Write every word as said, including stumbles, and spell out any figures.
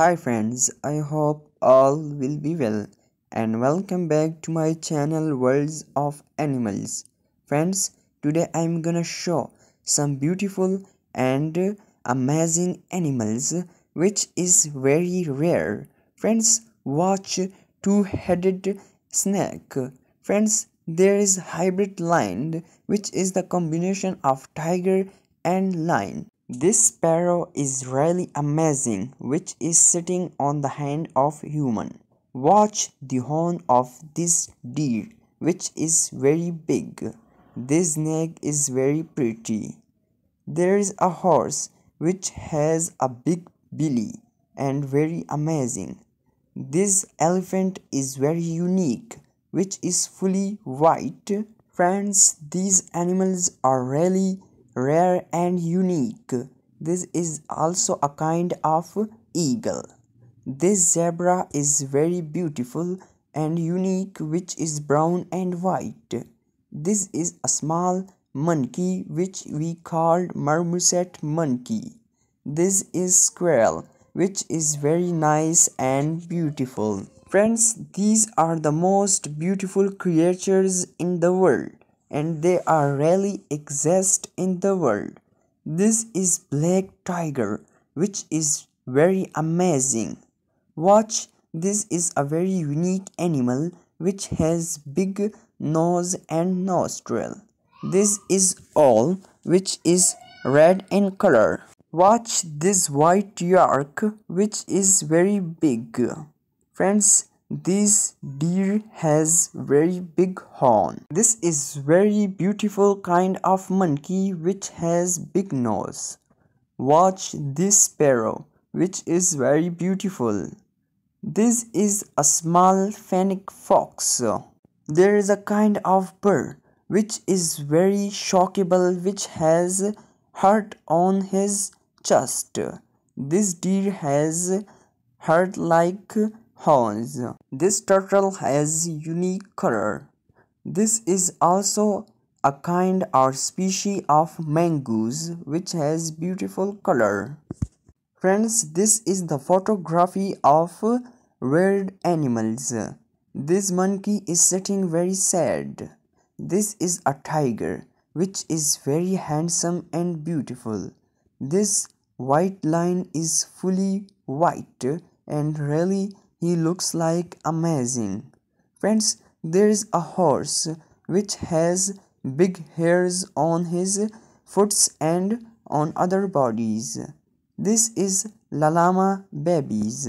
Hi friends, I hope all will be well and welcome back to my channel Worlds of Animals. Friends, today I am gonna show some beautiful and amazing animals which is very rare. Friends, watch two-headed snake. Friends, there is hybrid lion which is the combination of tiger and lion. This sparrow is really amazing, which is sitting on the hand of human. Watch the horn of this deer, which is very big. This snake is very pretty. There is a horse which has a big belly and very amazing. This elephant is very unique, which is fully white. Friends, these animals are really rare and unique. This is also a kind of eagle. This zebra is very beautiful and unique, which is brown and white. This is a small monkey which we called marmoset monkey. This is squirrel, which is very nice and beautiful. Friends, these are the most beautiful creatures in the world, and they are rarely exist in the world. This is black tiger, which is very amazing. Watch, this is a very unique animal which has big nose and nostril. This is owl, which is red in color. Watch this white York, which is very big. Friends, this deer has very big horn. This is very beautiful kind of monkey which has big nose. Watch this sparrow, which is very beautiful. This is a small fennec fox. There is a kind of bird which is very shockable, which has heart on his chest. This deer has heart like horns. This turtle has unique color. This is also a kind or species of mongoose which has beautiful color. Friends, this is the photography of rare animals. This monkey is sitting very sad. This is a tiger which is very handsome and beautiful. This white lion is fully white and really he looks like amazing. Friends, there is a horse which has big hairs on his foots and on other bodies. This is Llama babies.